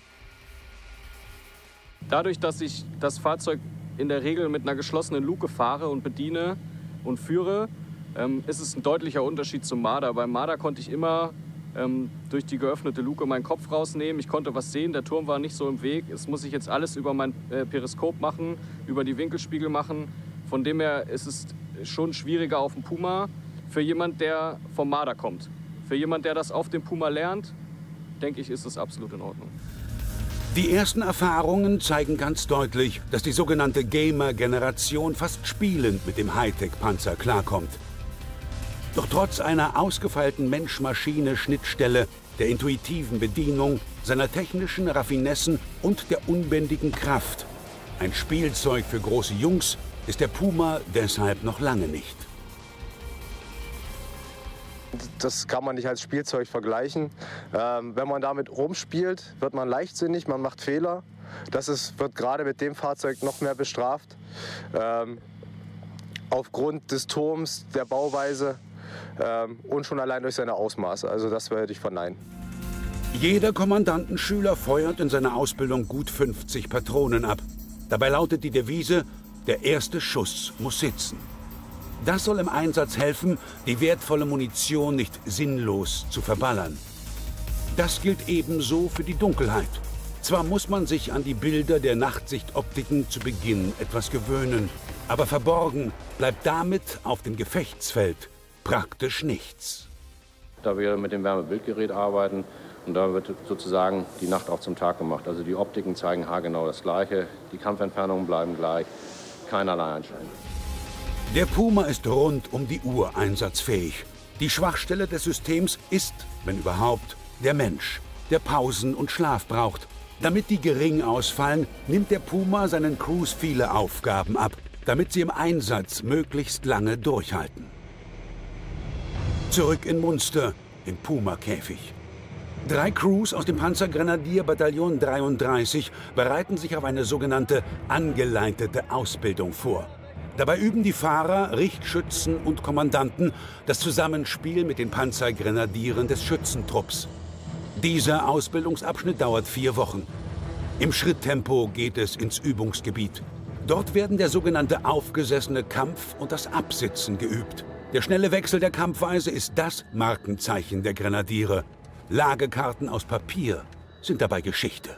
Dadurch, dass ich das Fahrzeug in der Regel mit einer geschlossenen Luke fahre und bediene und führe, ähm, ist es ein deutlicher Unterschied zum Marder. Beim Marder konnte ich immer ähm, durch die geöffnete Luke meinen Kopf rausnehmen. Ich konnte was sehen, der Turm war nicht so im Weg. Das muss ich jetzt alles über mein äh, Periskop machen, über die Winkelspiegel machen. Von dem her ist es schon schwieriger auf dem Puma für jemand, der vom Marder kommt. Für jemand, der das auf dem Puma lernt, denke ich, ist das absolut in Ordnung. Die ersten Erfahrungen zeigen ganz deutlich, dass die sogenannte Gamer-Generation fast spielend mit dem Hightech-Panzer klarkommt. Doch trotz einer ausgefeilten Mensch-Maschine-Schnittstelle, der intuitiven Bedienung, seiner technischen Raffinessen und der unbändigen Kraft, ein Spielzeug für große Jungs, ist der Puma deshalb noch lange nicht. Das kann man nicht als Spielzeug vergleichen. Ähm, wenn man damit rumspielt, wird man leichtsinnig, man macht Fehler. Das ist, wird gerade mit dem Fahrzeug noch mehr bestraft. Ähm, aufgrund des Turms, der Bauweise ähm, und schon allein durch seine Ausmaße. Also das würde ich verneinen. Jeder Kommandantenschüler feuert in seiner Ausbildung gut fünfzig Patronen ab. Dabei lautet die Devise: Der erste Schuss muss sitzen. Das soll im Einsatz helfen, die wertvolle Munition nicht sinnlos zu verballern. Das gilt ebenso für die Dunkelheit. Zwar muss man sich an die Bilder der Nachtsichtoptiken zu Beginn etwas gewöhnen, aber verborgen bleibt damit auf dem Gefechtsfeld praktisch nichts. Da wir mit dem Wärmebildgerät arbeiten und da wird sozusagen die Nacht auch zum Tag gemacht. Also die Optiken zeigen haargenau das Gleiche, die Kampfentfernungen bleiben gleich, keinerlei Einschränkung. Der Puma ist rund um die Uhr einsatzfähig. Die Schwachstelle des Systems ist, wenn überhaupt, der Mensch, der Pausen und Schlaf braucht. Damit die gering ausfallen, nimmt der Puma seinen Crews viele Aufgaben ab, damit sie im Einsatz möglichst lange durchhalten. Zurück in Munster, im Puma-Käfig. Drei Crews aus dem Panzergrenadier-Bataillon dreiunddreißig bereiten sich auf eine sogenannte angeleitete Ausbildung vor. Dabei üben die Fahrer, Richtschützen und Kommandanten das Zusammenspiel mit den Panzergrenadieren des Schützentrupps. Dieser Ausbildungsabschnitt dauert vier Wochen. Im Schritttempo geht es ins Übungsgebiet. Dort werden der sogenannte aufgesessene Kampf und das Absitzen geübt. Der schnelle Wechsel der Kampfweise ist das Markenzeichen der Grenadiere. Lagekarten aus Papier sind dabei Geschichte.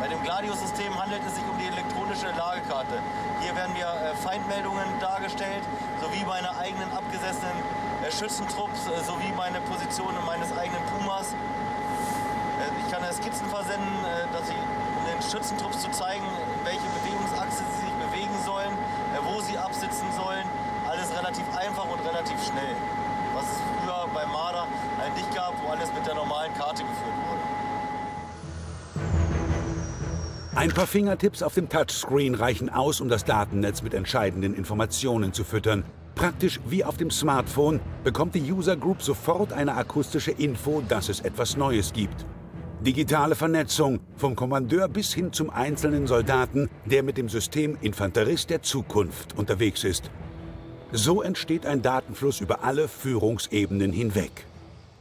Bei dem Gladius-System handelt es sich um die elektronische Lagekarte. Hier werden mir Feindmeldungen dargestellt, sowie meine eigenen abgesessenen Schützentrupps, sowie meine Positionen meines eigenen Pumas. Ich kann Skizzen versenden, dass sie den Schützentrupps zu zeigen, welche Bewegungsachse sie sich bewegen sollen, wo sie absitzen sollen. Alles relativ einfach und relativ schnell. Was es früher beim Marder nicht gab, wo alles mit der normalen Karte geführt wurde. Ein paar Fingertipps auf dem Touchscreen reichen aus, um das Datennetz mit entscheidenden Informationen zu füttern. Praktisch wie auf dem Smartphone bekommt die User Group sofort eine akustische Info, dass es etwas Neues gibt. Digitale Vernetzung, vom Kommandeur bis hin zum einzelnen Soldaten, der mit dem System Infanterist der Zukunft unterwegs ist. So entsteht ein Datenfluss über alle Führungsebenen hinweg.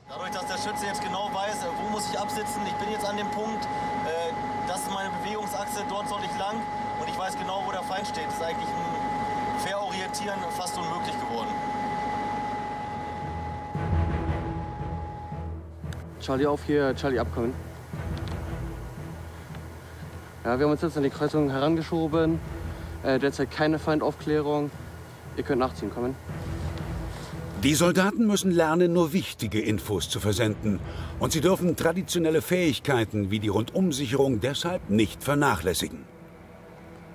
Dadurch, dass der Schütze jetzt genau weiß, wo muss ich absitzen, ich bin jetzt an dem Punkt, äh, das ist meine Bewegungsachse, dort soll ich lang und ich weiß genau, wo der Feind steht. Das ist eigentlich ein Verorientieren fast unmöglich geworden. Charlie auf hier, Charlie abkommen. Ja, wir haben uns jetzt an die Kreuzung herangeschoben, äh, derzeit keine Feindaufklärung. Ihr könnt nachziehen, kommen. Die Soldaten müssen lernen, nur wichtige Infos zu versenden. Und sie dürfen traditionelle Fähigkeiten wie die Rundumsicherung deshalb nicht vernachlässigen.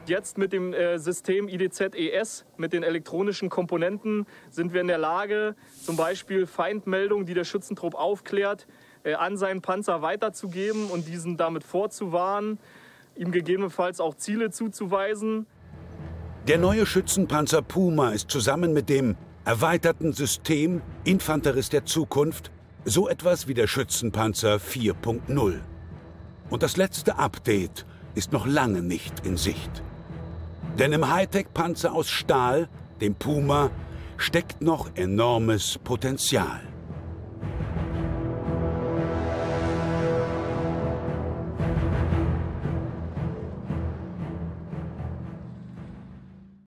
Jetzt mit dem äh, System I D Z E S, mit den elektronischen Komponenten, sind wir in der Lage, zum Beispiel Feindmeldungen, die der Schützentrupp aufklärt, äh, an seinen Panzer weiterzugeben und diesen damit vorzuwarnen, ihm gegebenenfalls auch Ziele zuzuweisen. Der neue Schützenpanzer Puma ist zusammen mit dem erweiterten System Infanterist der Zukunft so etwas wie der Schützenpanzer vier punkt null. Und das letzte Update ist noch lange nicht in Sicht. Denn im Hightech-Panzer aus Stahl, dem Puma, steckt noch enormes Potenzial.